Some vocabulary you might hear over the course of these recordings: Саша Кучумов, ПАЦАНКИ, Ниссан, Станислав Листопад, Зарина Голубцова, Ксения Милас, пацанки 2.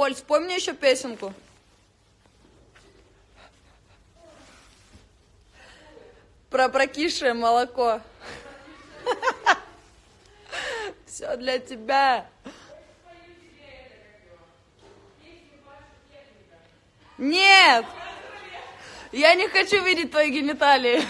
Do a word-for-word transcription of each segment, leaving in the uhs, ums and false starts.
Оль, спой мне еще песенку. Про прокисшее молоко. Все для тебя. Нет! Я не хочу видеть твои гениталии.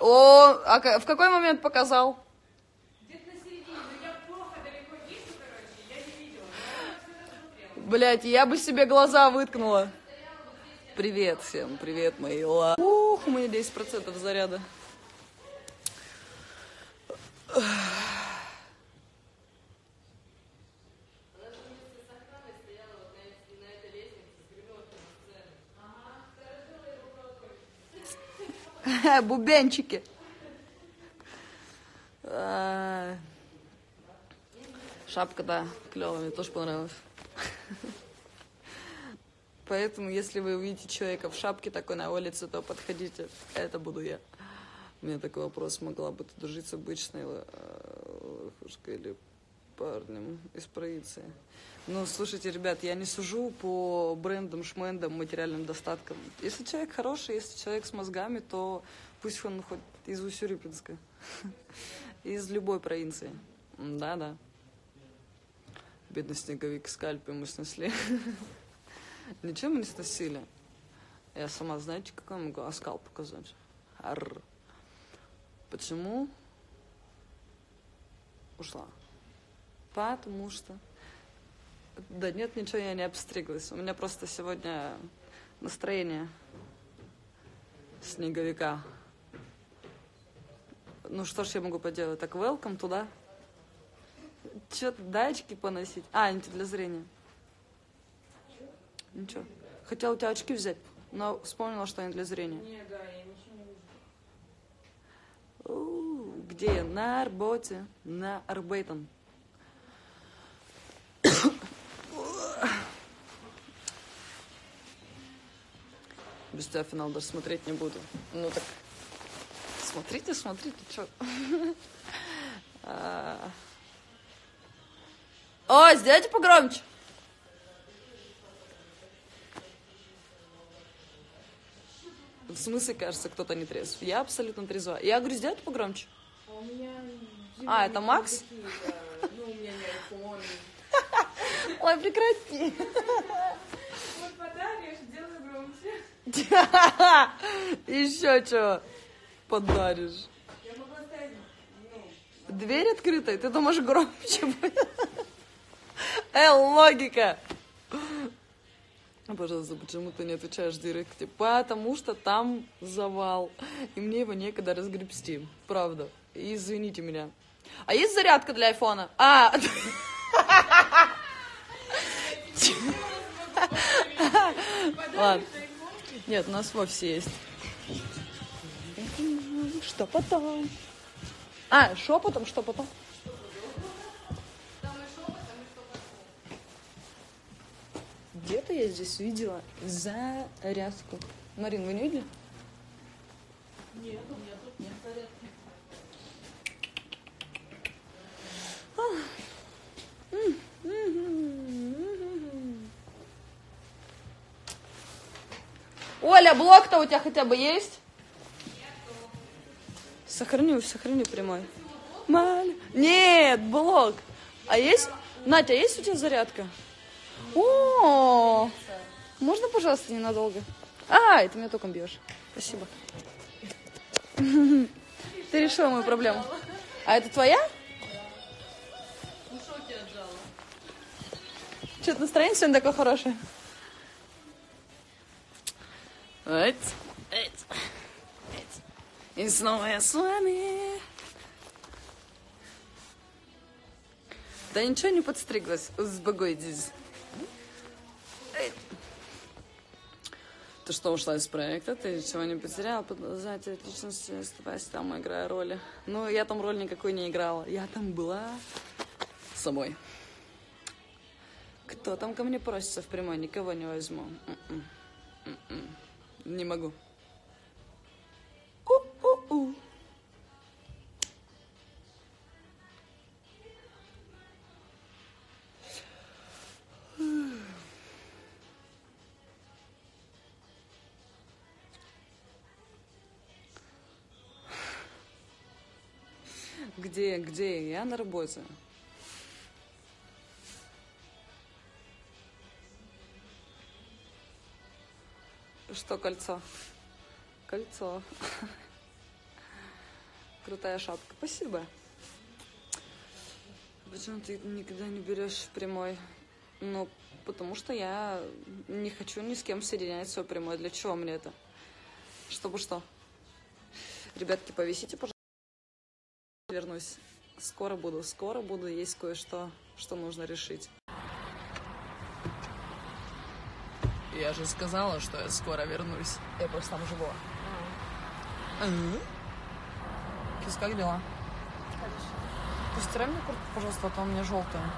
О, а в какой момент показал? Где-то на середине, но я плохо далеко вижу, короче, я не видела. Блять, я бы себе глаза выткнула. Привет всем, привет, мои ла. Ух, у меня десять процентов заряда. Бубенчики. Шапка, да, клевая, мне тоже понравилась. Поэтому, если вы увидите человека в шапке такой на улице, то подходите. Это буду я. У меня такой вопрос: могла бы ты дружить с обычной лохушкой или парнем из провинции? Ну, слушайте, ребят, я не сужу по брендам, шмендам, материальным достаткам. Если человек хороший, если человек с мозгами, то пусть он хоть из Уссурийска, из любой провинции. Да-да. Бедный снеговик, скальп ему снесли. Ничего мы не сносили. Я сама, знаете, как я могу оскал показать? Арр. Почему ушла? Потому что... Да нет, ничего, я не обстриглась. У меня просто сегодня настроение снеговика. Ну что ж я могу поделать? Так, welcome туда. Че-то датчики поносить. А, они для зрения. Ничего. Хотела у тебя очки взять, но вспомнила, что они для зрения. Не, да, я ничего не вижу. Где я? На работе. На Арбейтон. Без тебя финал даже смотреть не буду. Ну так, смотрите, смотрите, чё. О, сделайте погромче. В смысле, кажется, кто-то не трезв? Я абсолютно трезва. Я говорю, сделайте погромче. У меня... А, это Макс? Ну, у меня не iPhone. Ой, прекрати. Вот подаришь, делай громче. Еще чего подаришь? Я могу оставить, ну... Дверь открытая, ты думаешь, громче будет? Э, логика. Пожалуйста, почему ты не отвечаешь в директе? Потому что там завал. И мне его некогда разгребсти. Правда. Извините меня. А есть зарядка для айфона? А! Ладно. Нет, у нас вовсе есть. Что потом? А, шепотом, что потом? Где-то я здесь видела зарядку. Марин, вы не видели? Нет, у меня тут нет зарядки. Оля, блок-то у тебя хотя бы есть? Сохраню, сохраню прямой. Маля. Нет, блок. А есть? Натя, есть у тебя зарядка? О, можно, пожалуйста, ненадолго? А, это меня током бьешь. Спасибо. Ты решила мою проблему. А это твоя? Что-то настроение сегодня такое хорошее. И снова я с вами. Да ничего не подстриглась. Сбогойдись. Ты что, ушла из проекта? Ты чего не потеряла? Знаете, личность, оставаясь там, играя роли. Ну, я там роль никакой не играла. Я там была собой. Кто там ко мне просится в прямой? Никого не возьму. М-м. М-м. Не могу. У У. Где, где? Я на работе. Что кольцо? Кольцо. Крутая шапка. Спасибо. Почему ты никогда не берешь прямой? Ну, потому что я не хочу ни с кем соединять свой прямой. Для чего мне это? Чтобы что? Ребятки, повисите, пожалуйста. Вернусь. Скоро буду, скоро буду. Есть кое-что, что нужно решить. Я же сказала, что я скоро вернусь. Я просто там живу. А -а -а. Кис, как дела? Хорошо. Ты стирай мне куртку, пожалуйста, а то у меня желтая.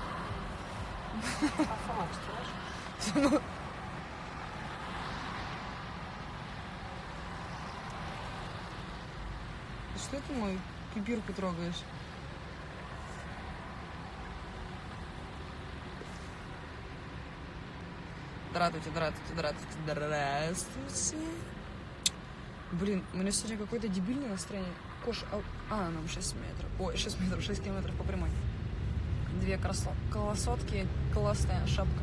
А сама стираешь? Что это мой? Пипирку трогаешь. Здравствуйте, здравствуйте, здравствуйте, здравствуйте. Блин, у меня сегодня какое-то дебильное настроение. Кош... А, нам шесть метров. Ой, шесть метров, шесть километров по прямой. Две красо... колосотки, классная шапка.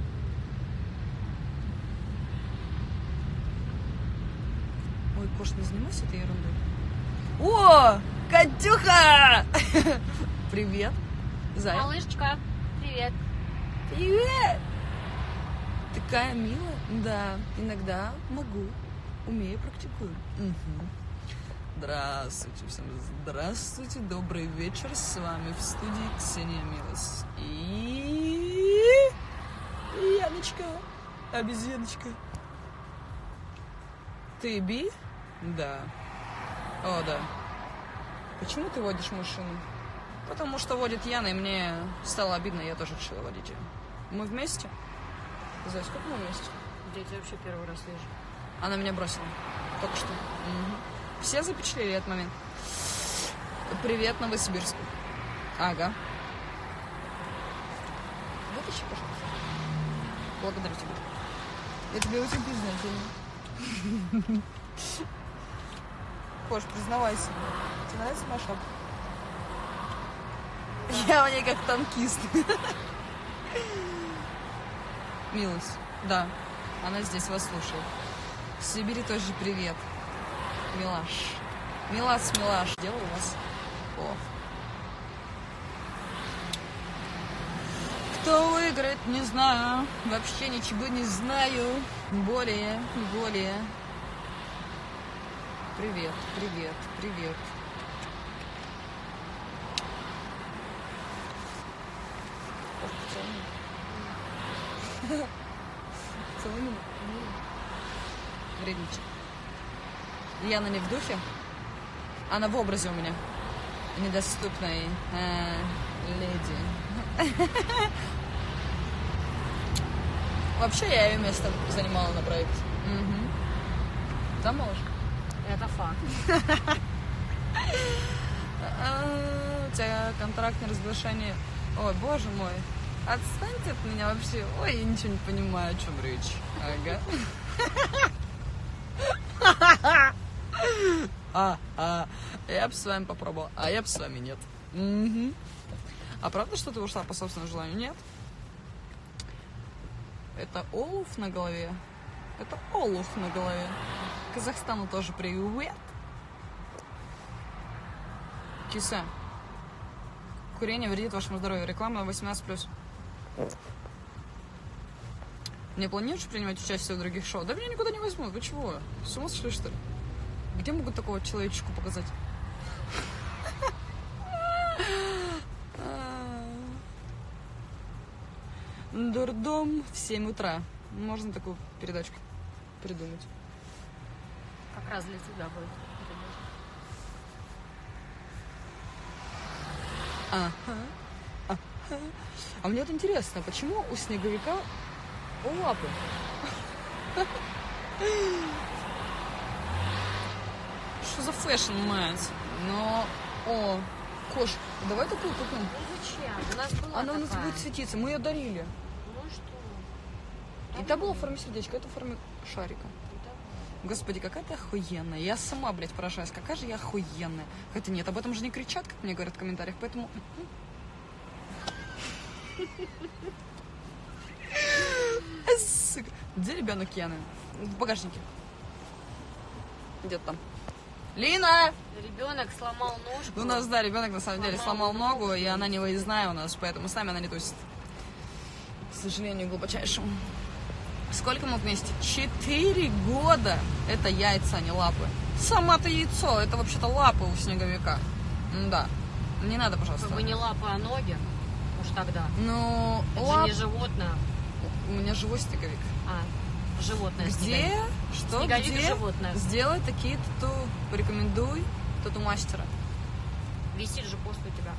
Ой, Кош, не занимайся этой ерундой. О! Катюха! Привет, Зая. Малышечка, привет. Привет! Такая милая. Да, иногда могу, умею, практикую. Угу. Здравствуйте всем. Здравствуйте, добрый вечер. С вами в студии Ксения Милас. И... Яночка, обезьяночка. Ты би? Да. О, да. Почему ты водишь машину? Потому что водит Яна, и мне стало обидно, я тоже решила водить ее. Мы вместе? Зай, сколько мы вместе? Я тебя вообще первый раз вижу. Она меня бросила. Только что. Угу. Все запечатлели этот момент? Привет, Новосибирск. Ага. Вытащи, пожалуйста. Благодарю тебя. Я тебе очень признательна. Кош, признавайся. Тебе нравится моя шапка? Я в ней как танкист. Милась, да, она здесь вас слушает. В Сибири тоже привет. Милаш. Милас, Милаш. Делаю у вас. О. Кто выиграет, не знаю. Вообще ничего не знаю. Более, более. Привет, привет, привет. Целуй меня. Вредничек. Яна не в духе. Она в образе у меня. Недоступной э, леди. Вообще я ее место занимала на проекте. Угу. Там малышка. Это факт. У тебя контракт на разглашение. Ой, боже мой. Отстаньте от меня вообще. Ой, я ничего не понимаю, о чем речь. Ага. А, а, я бы с вами попробовала, а я бы с вами нет. Угу. А правда, что ты ушла по собственному желанию? Нет. Это олуф на голове. Это олуф на голове. Казахстану тоже привет. Киса. Курение вредит вашему здоровью. Реклама восемнадцать плюс. Не планируешь принимать участие в других шоу? Да меня никуда не возьмут. Вы чего? С ума сошли, что ли? Где могут такого человечку показать? Дурдом в семь утра. Можно такую передачку придумать. Как раз для тебя будет. А, а, а. а мне вот интересно, почему у снеговика у лапы? что за фэшн, мать? Но, о, Кош, давай такую купим. Ну, зачем? У нас была Она такая. у нас будет светиться, мы ее дарили. Ну что? И та была в форме сердечка, это в форме шарика. Господи, какая ты охуенная. Я сама, блядь, поражаюсь, какая же я охуенная. Хотя нет, об этом же не кричат, как мне говорят в комментариях, поэтому... Где ребенок Яны? В багажнике. Где-то там. Лина! Ребенок сломал ножку. У нас, да, ребенок на самом деле сломал ногу, и она не выездная у нас, поэтому с нами она не тусит. К сожалению, глубочайшему. Сколько мы вместе? Четыре года. Это яйца, а не лапы. Сама-то яйцо. Это вообще-то лапы у снеговика. Да. Не надо, пожалуйста. Как бы не лапы, а ноги. Уж тогда. Ну, это лап... же не животное. У меня живой снеговик. А, животное. Где? Снеговик. Что? Снеговик где? Животное. Сделай такие тату. Порекомендуй тату мастера. Висит же пост у тебя.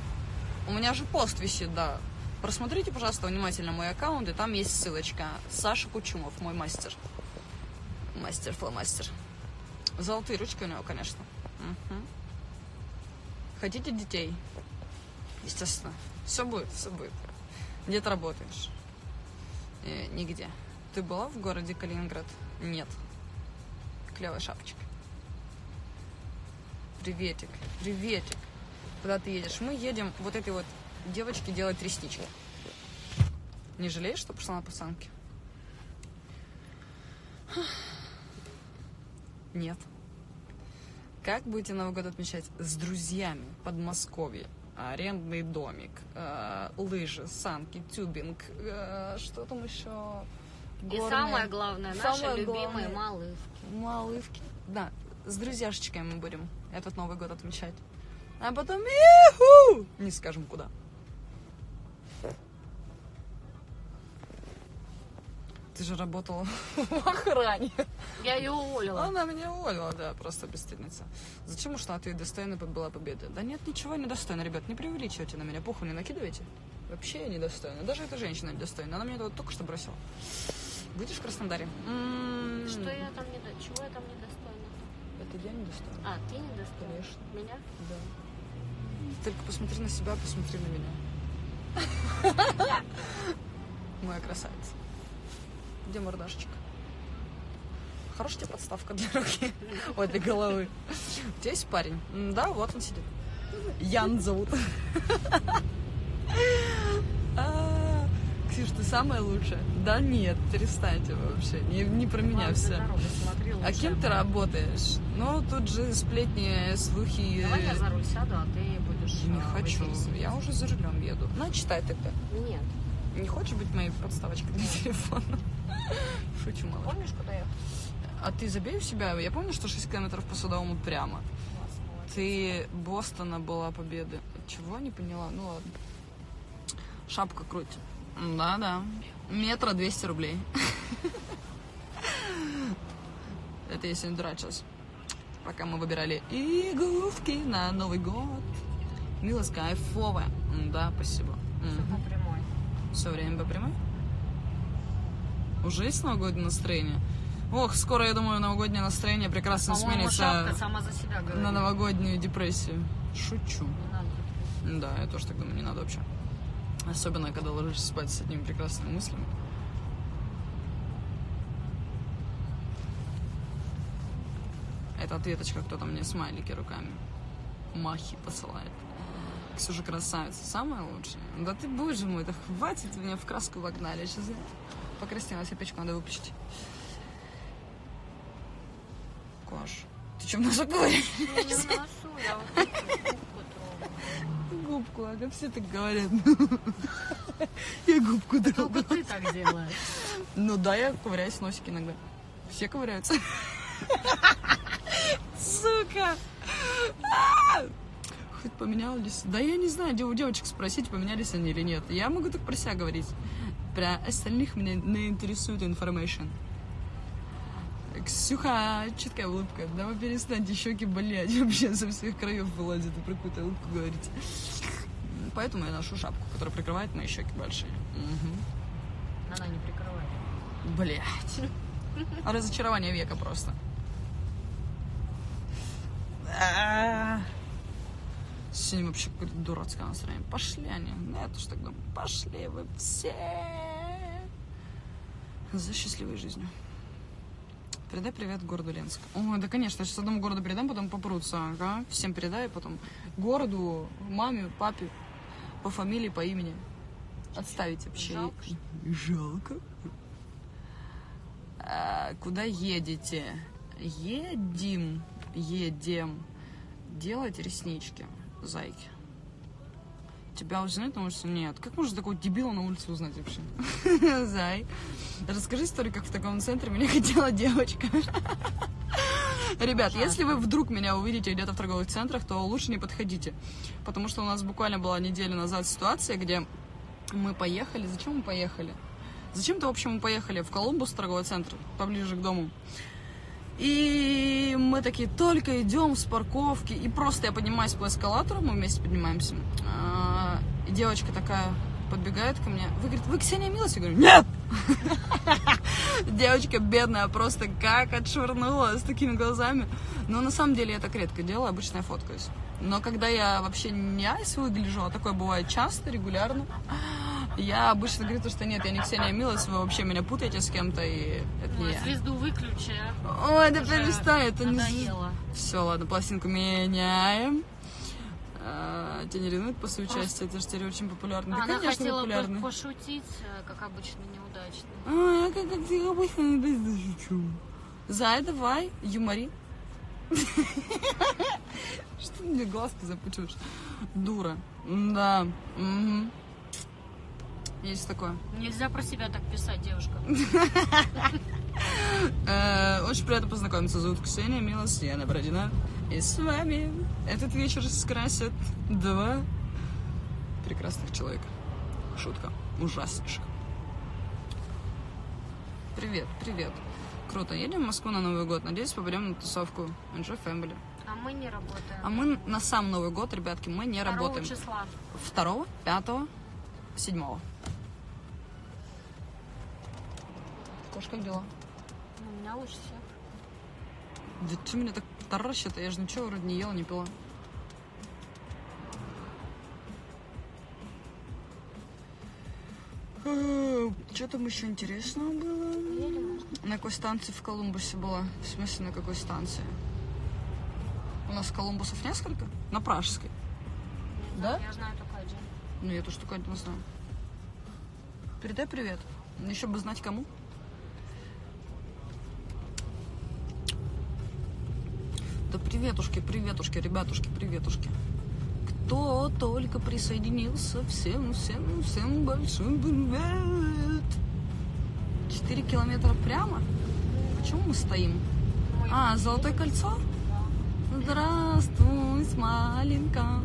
У меня же пост висит, да. Просмотрите, пожалуйста, внимательно мой аккаунт, и там есть ссылочка. Саша Кучумов, мой мастер. Мастер, фломастер. Золотые ручки у него, конечно. Угу. Хотите детей? Естественно. Все будет, все будет. Где ты работаешь? Э, нигде. Ты была в городе Калининград? Нет. Клевая шапочка. Приветик, приветик. Куда ты едешь? Мы едем вот этой вот... девочки делают реснички. Не жалеешь, что пошла на пацанки? Нет. Как будете Новый год отмечать? С друзьями. Подмосковье. Арендный домик. Э, лыжи, санки, тюбинг. Э, что там еще? Горные. И самое главное, наши самое любимые главное. малывки. Малывки. Да. С друзьяшечками мы будем этот Новый год отмечать. А потом иху! Не скажем куда. Ты же работала в охране. Я ее уволила. Она меня уволила, да, просто бесстыдница. Зачем ушла? Ты достойна была победа. Да нет, ничего не достойна, ребят, не преувеличивайте на меня, похуй не накидывайте. Вообще я недостойна. Даже эта женщина недостойна. Она мне вот только что бросила. Будешь в Краснодаре? М-м-м. Что я там не до... Чего я там недостойна? Это я недостойна. А, ты недостойна? Конечно. Меня? Да. Только посмотри на себя, посмотри на меня. Моя красавица. Где мордашечка? Хорошая тебе подставка для руки. Ой, для головы. У тебя есть парень? Да, вот он сидит. Ян зовут. Ксюш, ты самая лучшая. Да нет, перестаньте вообще. Не про меня все. А кем ты работаешь? Ну, тут же сплетни, слухи. Давай я за руль сяду, а ты будешь... Не хочу. Я уже за рулем еду. Ну, читай тогда. Нет. Не хочешь быть моей подставочкой для телефона? Шучу, мало. Помнишь, куда я? А ты забей у себя. Я помню, что шесть километров по Садовому прямо. Ты Бостона была победы. Чего? Не поняла. Ну, ладно. Шапка круть. Да-да. Метро двести рублей. Это я сегодня дурачилась, пока мы выбирали иголки на Новый год. Милас кайфовая. Да, спасибо. Все угу. по прямой. Все время по прямой? Уже есть новогоднее настроение? Ох, скоро, я думаю, новогоднее настроение прекрасно сменится сама за себя на новогоднюю депрессию. Шучу. Не надо депрессию. Да, я тоже так думаю, не надо вообще. Особенно, когда ложишься спать с одними прекрасными мыслями. Это ответочка, кто-то мне смайлики руками. Махи посылает. Ксюша красавица, самая лучшая. Да ты, боже мой, да хватит, меня в краску вогнали. Я сейчас покраснела, себе печку надо выключить. Кош, ты что, в носу говоришь? Я не в носу, я вот губку трогаю. Губку, ага, все так говорят. Я губку трогаю. Только ты так делаешь. Ну да, я ковыряюсь в носике иногда. Все ковыряются. Сука! Хоть поменялись. Да я не знаю, у девочек спросить, поменялись они или нет. Я могу так про себя говорить. Про остальных меня не интересует информация. Ксюха, четкая улыбка. Да вы перестаньте, щеки болеть. Вообще со всех краев вылазит, и про какую-то улыбку говорите. Поэтому я ношу шапку, которая прикрывает мои щеки большие. Угу. Она не прикрывает. Блять. Разочарование века просто. Сегодня вообще какое-то дурацкое настроение. Пошли они. Нет уж тогда. Пошли вы все за счастливой жизнью. Передай привет городу Ленск. Ой, да, конечно, я сейчас одному городу передам, потом попрутся. Ага. Всем передай, потом городу, маме, папе, по фамилии, по имени. Отставить вообще. Жалко. Жалко. А, куда едете? Едим. Едем. Делать реснички, зайки. Тебя узнать на улице? Нет. Как можно такого дебила на улице узнать вообще? Зай. Расскажи историю, как в таком центре меня хотела девочка. Ребят, если вы вдруг меня увидите где-то в торговых центрах, то лучше не подходите. Потому что у нас буквально была неделю назад ситуация, где мы поехали. Зачем мы поехали? Зачем-то, в общем, мы поехали в Колумбус, торговый центр, поближе к дому. И мы такие только идем с парковки, и просто я поднимаюсь по эскалатору, мы вместе поднимаемся. И девочка такая подбегает ко мне, вы, говорит, вы Ксения Милас? Я говорю, нет! Девочка бедная просто как отшвырнула с такими глазами. Но на самом деле я так редко делаю, обычно я фоткаюсь. Но когда я вообще не айс выгляжу, а такое бывает часто, регулярно, я обычно говорю, что нет, я не Ксения Милас, вы вообще меня путаете с кем-то, и это не я. Звезду выключи. Ой, да перестань, это не... Все, ладно, пластинку меняем. Тебя не ревнуют после участия, это же теперь очень популярно. Да, она хотела бы пошутить, как обычно, неудачно. А, как обычно, неудачно шучу. Зай, давай, юмори. Что ты мне глазки запучиваешь? Дура. Да. Есть такое. Нельзя про себя так писать, девушка. Очень приятно познакомиться. Зовут Ксения Милас, я Бородина. И с вами этот вечер скрасят два прекрасных человека. Шутка. Ужаснейшая. Привет, привет. Круто. Едем в Москву на Новый год. Надеюсь, попадем на тусовку Enjoy Family. А мы не работаем. А мы на сам Новый год, ребятки, мы не работаем. Числа. Второго, пятого, седьмого. Кош, как дела? У меня лучше всех. Да ты меня так таращит-то? Я же ничего вроде не ела, не пила. Что там еще интересного было? На какой станции в Колумбусе была? В смысле, на какой станции? У нас Колумбусов несколько? На Пражской. Не знаю, да? Я знаю только один. Ну, я тоже только один знаю. Передай привет. Еще бы знать кому. Да приветушки, приветушки, ребятушки, приветушки. Кто только присоединился, всем, всем, всем большой привет. Четыре километра прямо? Почему мы стоим? А, Золотое кольцо? Здравствуй, смаленька.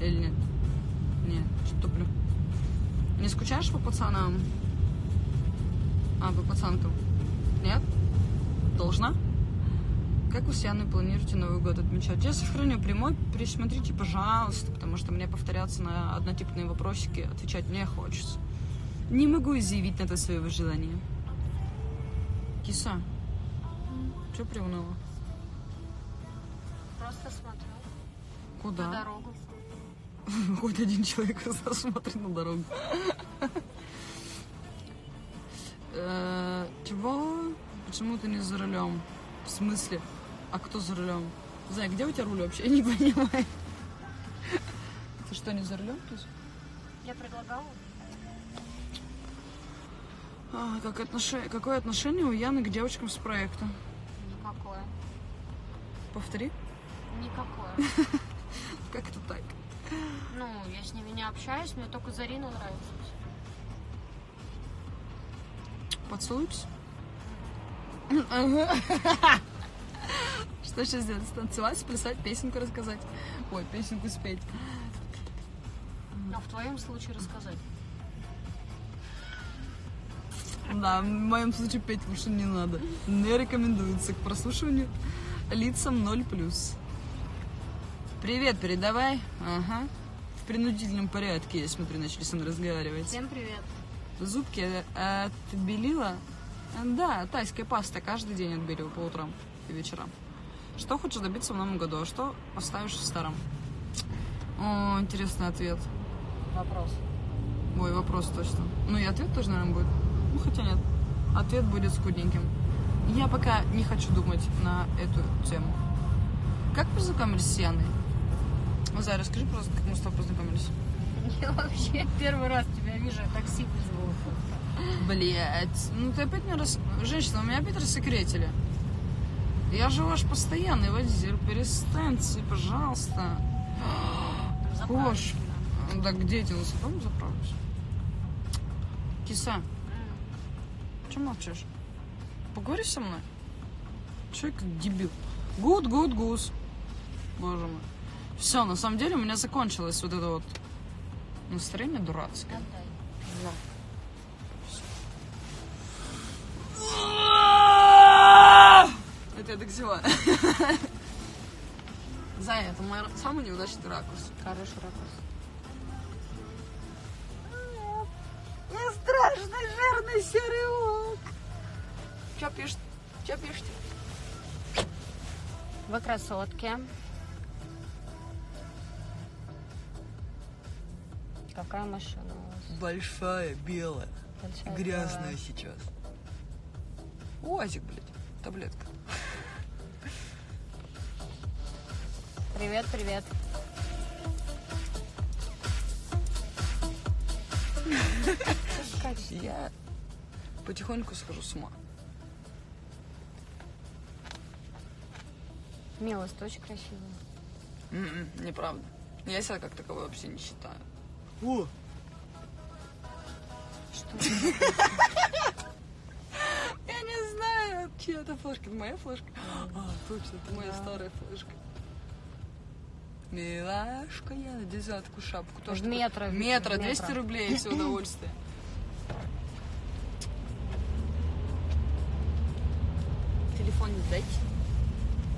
Или нет? Нет, что-то туплю. Не скучаешь по пацанам? А, по пацанкам? Нет? Должна? Как вы с Яной планируете Новый год отмечать? Я сохраню прямой, пересмотрите, пожалуйста, потому что мне повторяться на однотипные вопросики отвечать не хочется. Не могу изъявить на это своего желания. Киса, mm. Чё приуныла? Просто смотрю. Куда? На дорогу. Хоть один человек смотрит на дорогу. Чего? Почему ты не за рулем? В смысле? А кто за рулем? Зай, где у тебя руль вообще? Я не понимаю. Ты что, не за рулем? Я предлагала. А, как отнош... Какое отношение у Яны к девочкам с проекта? Никакое. Повтори. Никакое. Как это так? Ну, я с ними не общаюсь, мне только Зарина нравится. Поцелуйся. Что сейчас делать? Танцевать, сплясать, песенку рассказать. Ой, песенку спеть. А в твоем случае рассказать? Да, в моем случае петь лучше не надо. Не рекомендуется к прослушиванию лицам ноль плюс. Привет, передавай. Ага. В принудительном порядке, я смотрю, начали с ним разговаривать. Всем привет. Зубки отбелила? Да, тайская паста каждый день отбеливаю по утрам и вечерам. Что хочешь добиться в новом году, а что оставишь в старом? О, интересный ответ. Вопрос. Ой, вопрос точно. Ну и ответ тоже, наверное, будет. Ну, хотя нет. Ответ будет скудненьким. Я пока не хочу думать на эту тему. Как познакомились с Яной? Заря, скажи, просто, как мы с тобой познакомились. Я вообще первый раз тебя вижу, я такси вызвала. Блять, ну ты опять меня рас... Женщина, меня опять рассекретили. Я же ваш постоянный водитель, перестаньте, пожалуйста. Боже, да где я сам заправлюсь? Киса, mm. Че молчишь? Поговори со мной? Че как дебил? Гуд, гуд, гуз. Боже мой. Все, на самом деле у меня закончилось вот это вот настроение дурацкое. Да. Это я так взяла. Зая, это мой самый неудачный ракурс. Хороший ракурс. Не страшный жирный серый волк. Че пишете? Че пишете? Вы красотки. Какая машина у вас? Большая, белая. Большая, грязная белая. Сейчас. Уазик, блядь. Таблетка. Привет, привет. Я потихоньку схожу с ума. Милас, ты очень красивая. Mm-mm, неправда. Я себя как таковой вообще не считаю. О! Что? Я не знаю, чья это флешка. Моя флешка? А, точно, это моя старая флешка. Милашка, я на десятку шапку тоже. Метра. Метра, двести рублей, все удовольствие. Телефон не дайте.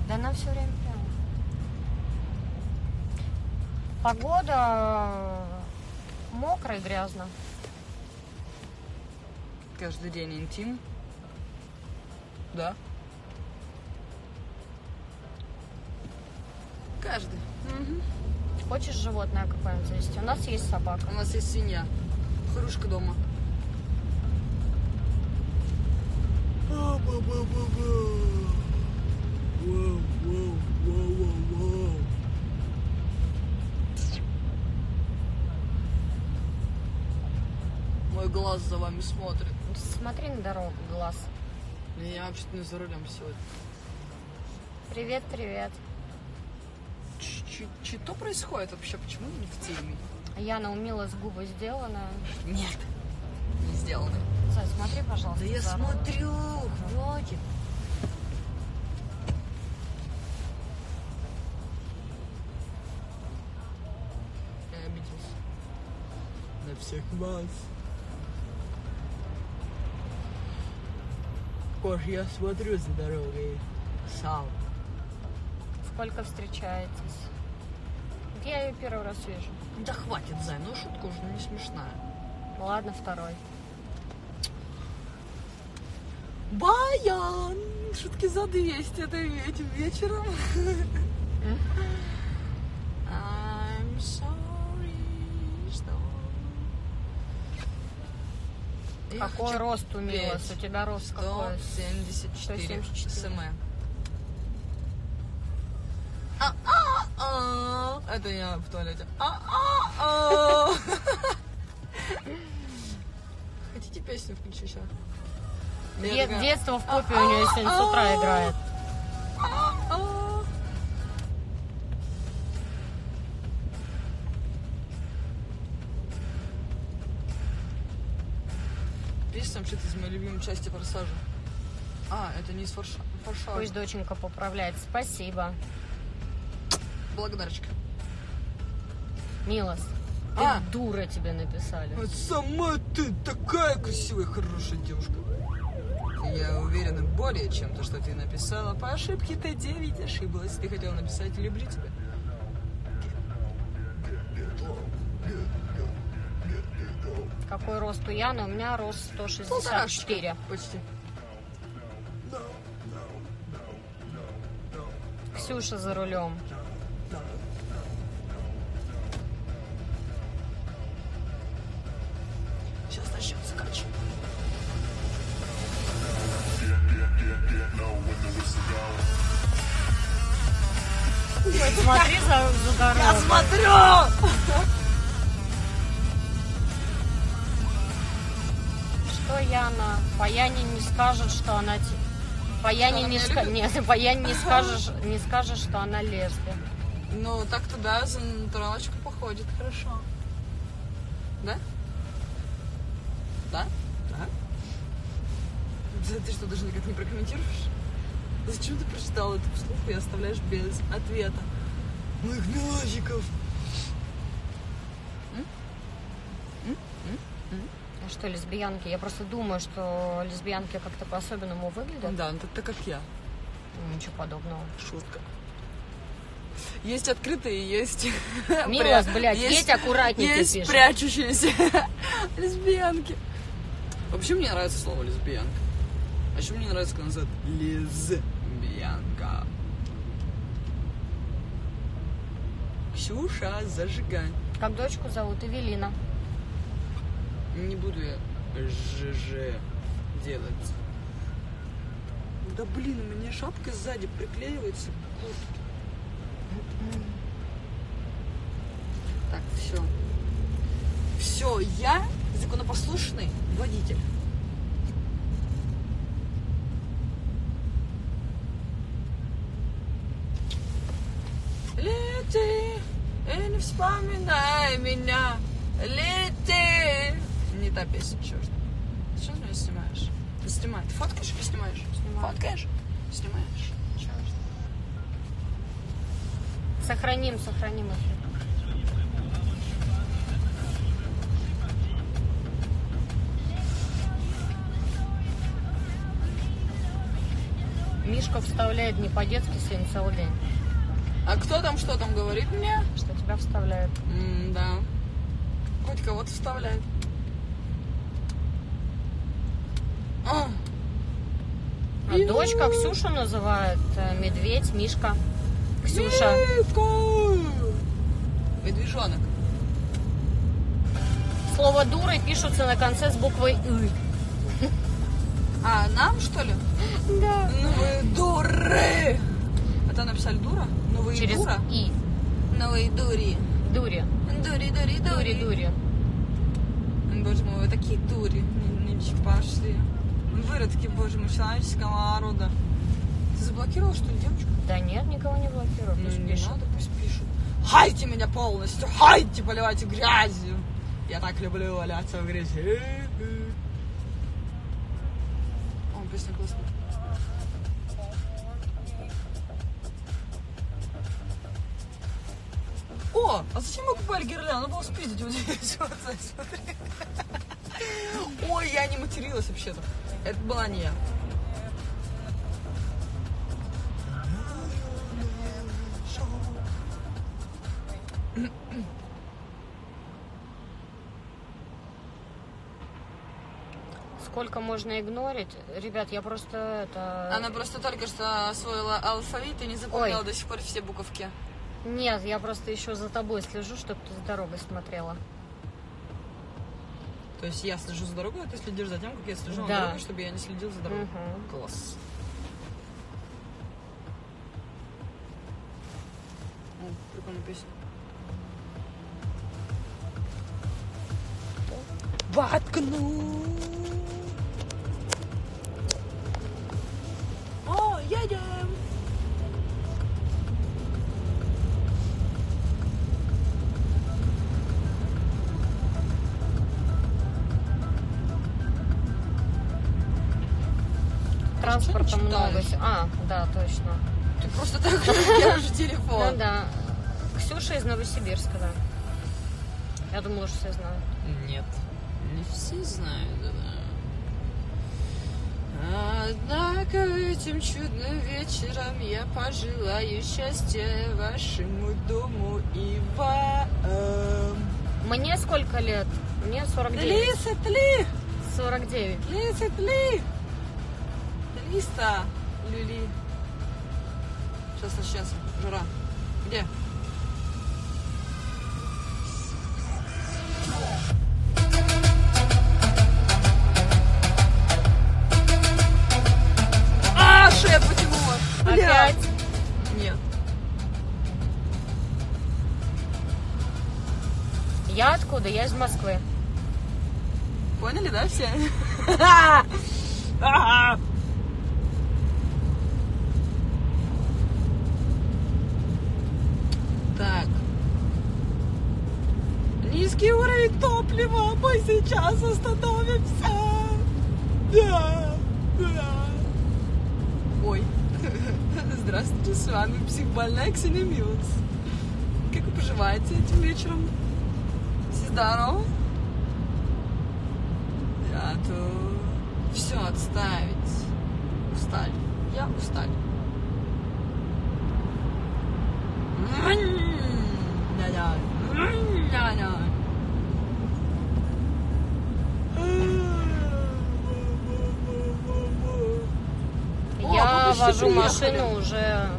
Да она все время прямо. Погода мокрая, грязно. Каждый день интим. Да. Каждый. Угу. Хочешь животное какое-нибудь завести? У нас есть собака. У нас есть свинья. Хрюшка дома. Мой глаз за вами смотрит. Смотри на дорогу, глаз. Я вообще-то не за рулем сегодня. Привет, привет. Что происходит вообще? Почему не в теме? Яна, у Милас губы сделана. Нет, не сделана. Зай, смотри, пожалуйста. Да я здоровье. Смотрю, хватит. Я обиделся. На всех вас. Кош, я смотрю за дорогой. Сам. Сколько встречаетесь? Я ее первый раз вижу. Да хватит, Зай, ну шутка уже не смешная. Ладно, второй. Баян! Шутки за двести это этим вечером. I'm sorry, что... Какой рост у Милас? У тебя рост какой? сто семьдесят четыре см. Это я в туалете. А-а-а! Хотите песню включить сейчас? Дет, такая... Детство в копию у нее сегодня с утра играет. Песня вообще-то из моей любимой части форсажа. А, это не из форша... форшажа. Пусть доченька поправляет. Спасибо. Благодарочка. Милас, ты а? Дура, тебе написали. А сама ты такая красивая, хорошая девушка. Я уверена более чем то, что ты написала. По ошибке ты девять ошиблась. Ты хотела написать «люблю тебя». Какой рост у Яны? У меня рост сто шестьдесят четыре. Почти. Ксюша за рулем. Сейчас начнется кач. Смотри за, за дорогу. Я смотрю! Что Яна? Паяне не скажет, что она... Паяне не, ска... Нет, Паяне не скажешь, не скажешь, что она лесбия. Ну, так туда за натуралочку походит, хорошо. Да? Да? Да. Ты что, даже никак не прокомментируешь? Зачем ты прочитала эту вслух и оставляешь без ответа? Моих мелочиков. А что, лесбиянки? Я просто думаю, что лесбиянки как-то по-особенному выглядят. Да, ну так как я. Ничего подобного. Шутка. Есть открытые, есть... Милас, блядь, есть аккуратненько пишет. Есть прячущиеся лесбиянки. Вообще мне нравится слово лесбиянка. А еще мне нравится, когда называют лесбиянка. Ксюша, зажигай. Как дочку зовут? Эвелина. Не буду я ЖЖ делать. Да блин, у меня шапка сзади приклеивается к куртке. Так, все. Все, я законопослушный водитель. Лети и не вспоминай меня. Лети! Не та песня, черт. Ты что меня снимаешь? Ты снимаешь. Ты фоткаешь или снимаешь? Снимаю. Фоткаешь? Снимаешь. Черт. Сохраним, сохраним их. Мишка вставляет не по-детски сегодня целый день. А кто там что там говорит мне? Что тебя вставляют. М да. Хоть кого-то вставляет. А, а дочка Ксюшу называют медведь, Мишка. Ксюша. Мишка. Медвежонок. Слово «дура» пишутся на конце с буквой «ы». А, нам, что ли? Да. Ну вы дуры. А то написали «дура». Ну вы Через дура. «и». Ну вы дури. Дури. Дури, дури, дури. Дури, дури. Боже мой, вы такие дури. Ничего, пошли. Выродки, боже мой, человеческого рода. Ты заблокировал, что ли, девочку? Да нет, никого не блокирую. Ну, не пишут. Надо, пусть пишут. Хайте меня полностью, хайте, поливайте грязью. Я так люблю валяться в грязи. О, песня классная. О, а зачем мы купали гирлянду? Надо было спиздить вот здесь, вот здесь, смотри. Ой, я не материлась вообще-то. Это была не я. Сколько можно игнорить? Ребят, я просто это... Она просто только что освоила алфавит и не запомнила до сих пор все буковки. Нет, я просто еще за тобой слежу, чтобы ты за дорогой смотрела. То есть я слежу за дорогой, а ты следишь за тем, как я слежу за да. дорогой, чтобы я не следил за дорогой. Угу. Класс. О, прикольная песня. Воткну! О, едем! Транспорта много. А, да, точно. Ты просто так держишь телефон. Ну да. Ксюша из Новосибирска, да. Я думала, что все знают. Нет. Не все знают, да. Однако этим чудным вечером я пожелаю счастья вашему дому и вам. Мне сколько лет? Мне сорок девять. тридцать три! сорок девять. тридцать три! Листа, люли. Сейчас, сейчас, жара. Где? А, шея потянула. Опять? Нет. Я откуда? Я из Москвы. Поняли, да, все? Так. Низкий уровень топлива. Мы сейчас остановимся. Да, да. Ой. Здравствуйте, с вами психбольная Ксения Милас. Как вы поживаете этим вечером? Все здоровы? Я тут... Все отставить. Устали. Я устали. Я вожу машину уже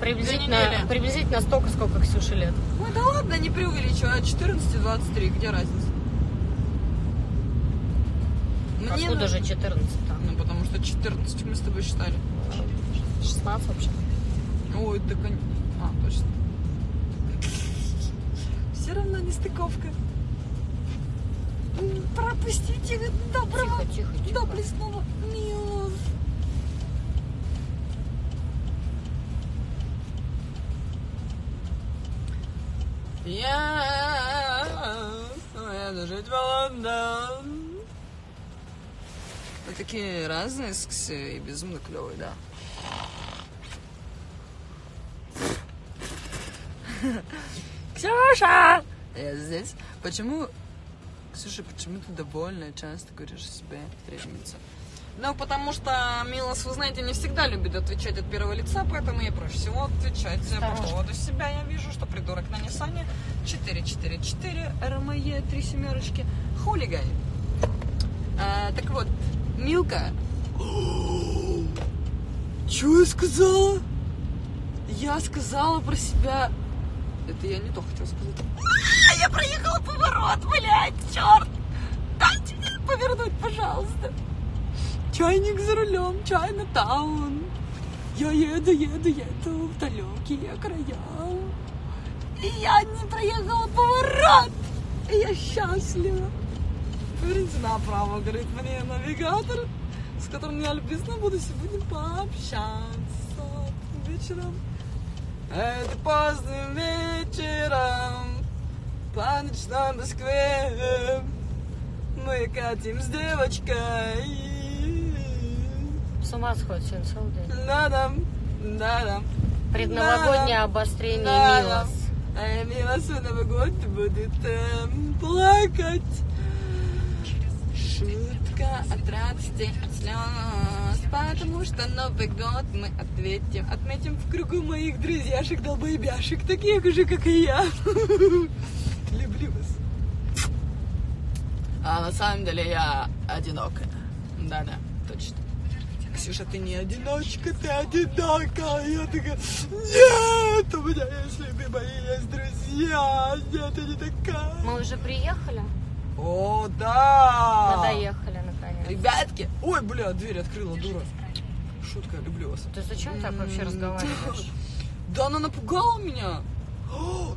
приблизительно, приблизительно столько, сколько Ксюше лет. Ой, да ладно, не преувеличивай, от четырнадцати до двадцати трёх, где разница? Мне откуда же четырнадцать-то? Ну, потому что четырнадцать мы с тобой считали. шестнадцать вообще. Ой, так они... А, точно. Все равно нестыковка. Пропустите доброго. Тихо, тихо, тихо. Доблестного Милас. Я еду жить в Лондон. Мы такие разные с Ксей и безумно клевые, да. Ксюша! Я здесь. Почему, Ксюша, почему ты довольна часто говоришь о себе, требуется? Ну, потому что Милас, вы знаете, не всегда любит отвечать от первого лица, поэтому я проще всего отвечать по поводу себя. Я вижу, что придурок на Ниссане четыре четыре четыре эр эм е три семерочки хулигай. А, так вот, Милка. Чё я сказала? Я сказала про себя. Это я не то хотела сказать. А, я проехала поворот, блядь, черт! Дайте мне повернуть, пожалуйста. Чайник за рулем, Чайна Таун. Я еду, еду, еду в далекие края. И я не проехала поворот. И я счастлива. Поверните направо, говорит мне навигатор, с которым я любезно буду сегодня пообщаться вечером. Это поздним вечером по ночной Москве мы катим с девочкой. С ума сходит сегодня целый день. Да-дам, да-дам. Предновогоднее обострение Милас. А Милас в Новый год будет плакать. Шутка от радости, от слез, потому что Новый год мы ответим, отметим в кругу моих друзьяшек, долбоебяшек, таких же, как и я. Люблю вас. А на самом деле я одинокая. Да-да, точно. Ксюша, ты не одиночка, ты одинока. Я такая, нет, у меня есть любимые, есть друзья, нет, я не такая. Мы уже приехали? О, да! Мы доехали, наконец. Ребятки! Ой, бля, дверь открыла, дура. Шутка, я люблю вас. Ты зачем так вообще разговариваешь? Да она напугала меня.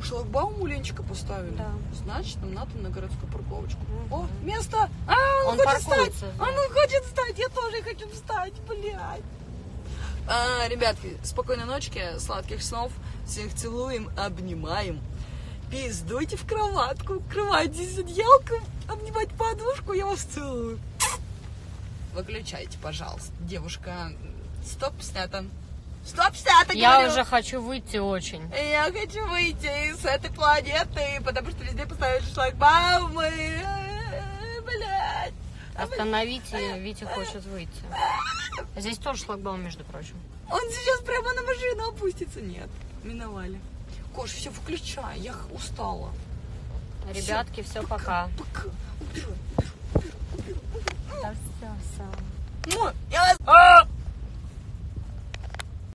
Шлагбаум у Ленчика поставили. Значит, нам надо на городскую парковочку. О, место! А, он хочет встать! Он хочет встать! Я тоже хочу встать, блядь! Ребятки, спокойной ночки, сладких снов. Всех целуем, обнимаем. Пиздуйте в кроватку, крывайтесь одеялком, обнимать подушку, я вас целую. Выключайте, пожалуйста, девушка. Стоп, снято. Стоп, снято, я говорю. Уже хочу выйти очень. Я хочу выйти с этой планеты, потому что везде поставили шлагбаумы. Блядь. Остановите, Витя хочет выйти. Здесь тоже шлагбаум, между прочим. Он сейчас прямо на машину опустится. Нет, миновали. Кош, все включай, я устала. Ребятки, все, все пока. Пока. Убирай, убирай, убирай, убирай. Да все, все. Ну, я вас...